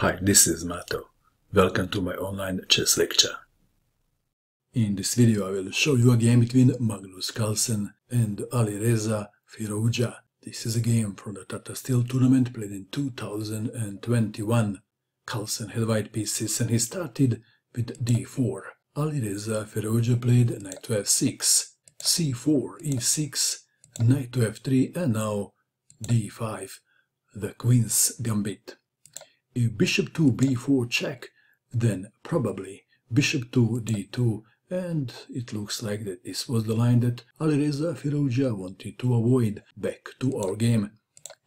Hi, this is Mato. Welcome to my online chess lecture. In this video I will show you a game between Magnus Carlsen and Alireza Firouzja. This is a game from the Tata Steel tournament played in 2021. Carlsen had white pieces and he started with d4. Alireza Firouzja played knight to f6, c4, e6, knight to f3 and now d5, the Queen's Gambit. If bishop to b4 check, then probably bishop to d2, and it looks like that this was the line that Alireza Firouzja wanted to avoid. Back to our game.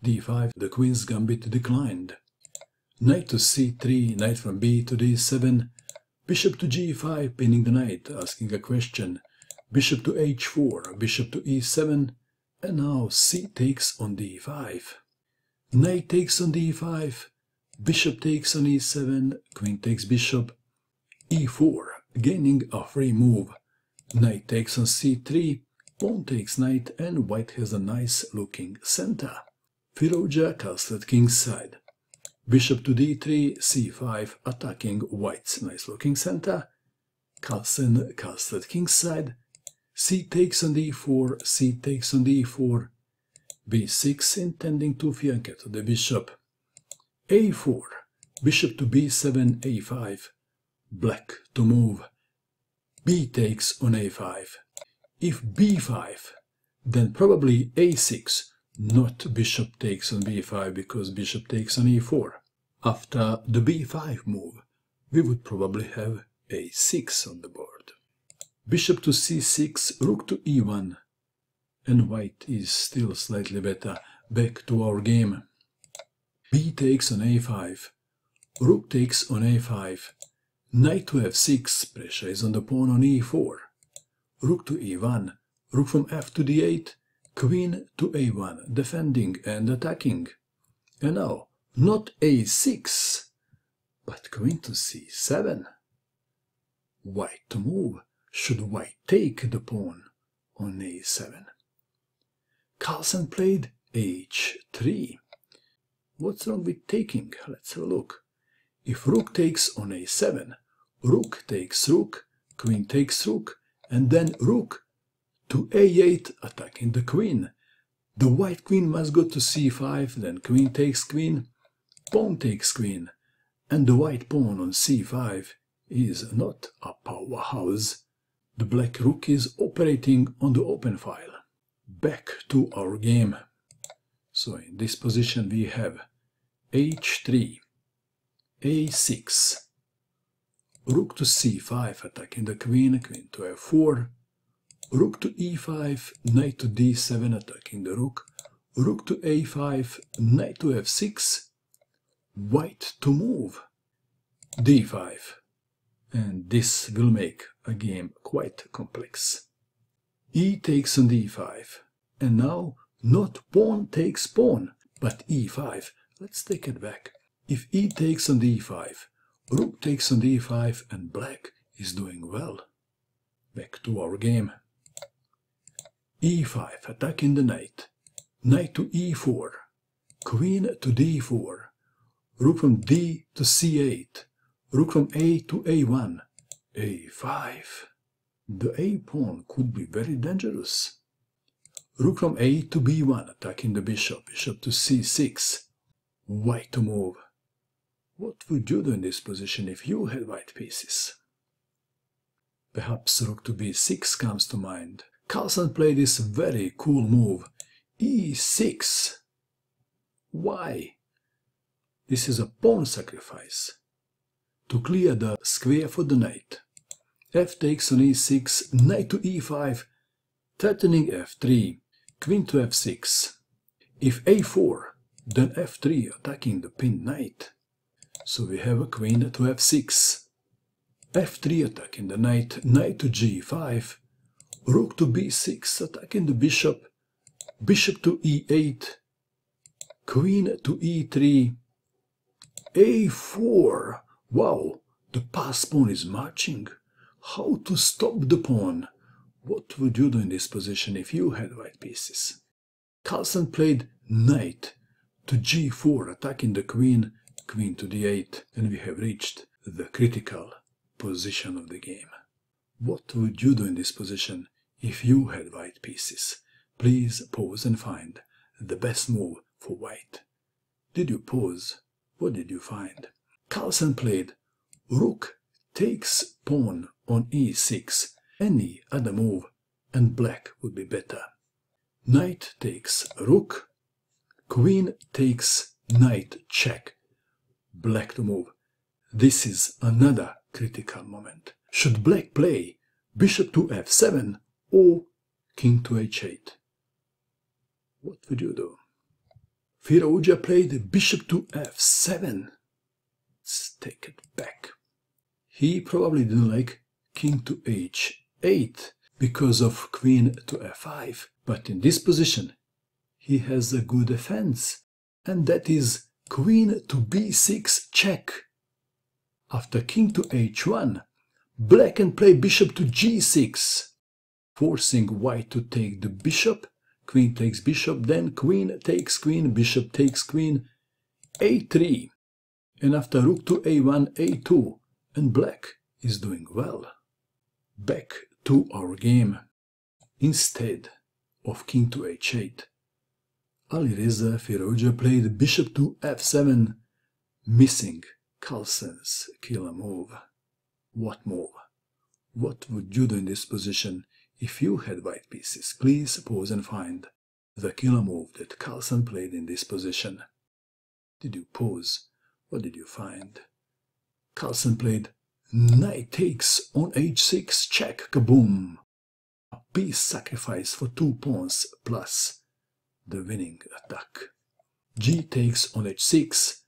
d5, the Queen's Gambit declined. Knight to c3, knight from b to d7, bishop to g5, pinning the knight, asking a question, bishop to h4, bishop to e7, and now c takes on d5. Knight takes on d5, bishop takes on e7, queen takes bishop, e4, gaining a free move. Knight takes on c3, pawn takes knight, and white has a nice looking center. Firouzja castled king's side. Bishop to d3, c5, attacking white's nice looking center. Carlsen castled king's side. C takes on d4, c takes on d4, b6, intending to fianchetto the bishop. a4, bishop to b7, a5, black to move, b takes on a5. If b5, then probably a6, not bishop takes on b5, because bishop takes on e4. After the b5 move, we would probably have a6 on the board. Bishop to c6, rook to e1, and white is still slightly better. Back to our game. B takes on a5, rook takes on a5, knight to f6, pressure is on the pawn on e4, rook to e1, rook from f to d8, queen to a1, defending and attacking. And now, not a6, but queen to c7. White to move, should white take the pawn on a7? Carlsen played h3. What's wrong with taking? Let's have a look. If rook takes on a7, rook takes rook, queen takes rook, and then rook to a8, attacking the queen. The white queen must go to c5, then queen takes queen, pawn takes queen, and the white pawn on c5 is not a powerhouse. The black rook is operating on the open file. Back to our game. So in this position we have h3, a6, rook to c5, attacking the queen, queen to f4, rook to e5, knight to d7, attacking the rook, rook to a5, knight to f6, white to move, d5. And this will make a game quite complex. E takes on d5, and now not pawn takes pawn, but e5. Let's take it back. If e takes on d5, rook takes on d5, and black is doing well. Back to our game. e5, attacking the knight. Knight to e4, queen to d4, rook from d to c8, rook from a to a1, a5. The a pawn could be very dangerous. Rook from a to b1, attacking the bishop, bishop to c6, white to move. What would you do in this position if you had white pieces? Perhaps rook to b6 comes to mind. Carlsen played this very cool move, e6. Why? This is a pawn sacrifice to clear the square for the knight. F takes on e6, knight to e5, threatening f3. Queen to f6. If a4, then f3, attacking the pinned knight. So we have a queen to f6. f3, attacking the knight. Knight to g5. Rook to b6, attacking the bishop. Bishop to e8. Queen to e3. a4. Wow, the passed pawn is marching. How to stop the pawn? What would you do in this position if you had white pieces? Carlsen played knight to g4, attacking the queen, queen to d8, and we have reached the critical position of the game. What would you do in this position if you had white pieces? Please pause and find the best move for white. Did you pause? What did you find? Carlsen played rook takes pawn on e6. Any other move and black would be better. Knight takes rook. Queen takes knight check. Black to move. This is another critical moment. Should black play bishop to f7 or king to h8? What would you do? Firouzja played bishop to f7. Let's take it back. He probably didn't like king to h8 because of queen to f5, but in this position he has a good defense, and that is queen to b6 check. After king to h1, black can play bishop to g6, forcing white to take the bishop. Queen takes bishop, then queen, bishop takes queen, a3, and after rook to a1, a2, and black is doing well. Back to our game. Instead of king to h8, Alireza Firouzja played bishop to f7, missing Carlsen's killer move. What move? What would you do in this position if you had white pieces? Please pause and find the killer move that Carlsen played in this position. Did you pause? What did you find? Carlsen played knight takes on h6 check. Kaboom! A piece sacrifice for two pawns plus the winning attack. G takes on h6.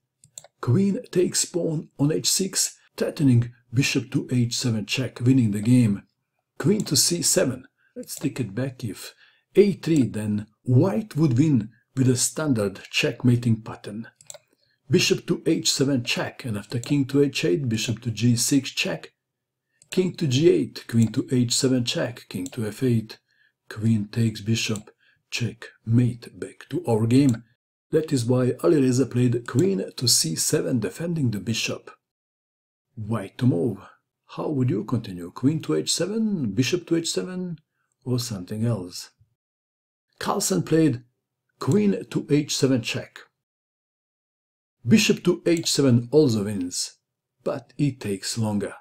Queen takes pawn on h6, threatening bishop to h7 check, winning the game. Queen to c7. Let's take it back. If a3, then white would win with a standard checkmating pattern. Bishop to h7 check, and after king to h8, bishop to g6 check, king to g8, queen to h7 check, king to f8, queen takes bishop, checkmate. Back to our game. That is why Alireza played queen to c7, defending the bishop. White to move. How would you continue? Queen to h7, bishop to h7, or something else? Carlsen played queen to h7 check. Bishop to h7 also wins, but it takes longer.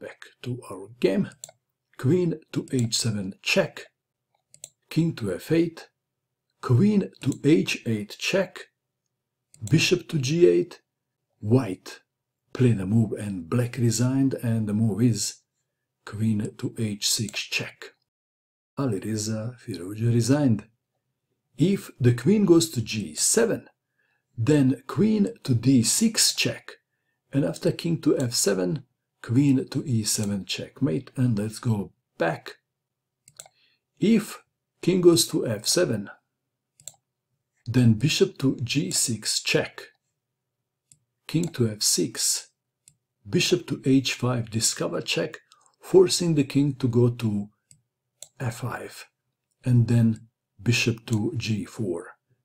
Back to our game. Queen to h7 check. King to f8. Queen to h8 check. Bishop to g8. White played a move and black resigned, and the move is queen to h6 check. Alireza Firouzja resigned. If the queen goes to g7, then queen to d6 check, and after king to f7, queen to e7 checkmate. And let's go back. If king goes to f7, then bishop to g6 check, king to f6, bishop to h5 discover check, forcing the king to go to f5, and then bishop to g4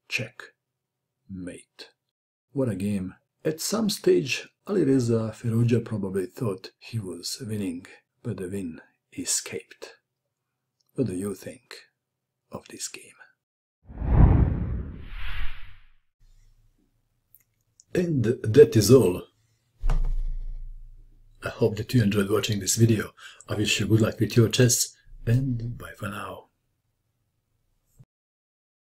check, mate. What a game. At some stage Alireza Firouzja probably thought he was winning, but the win escaped. What do you think of this game? And that is all. I hope that you enjoyed watching this video. I wish you good luck with your chess, and bye for now.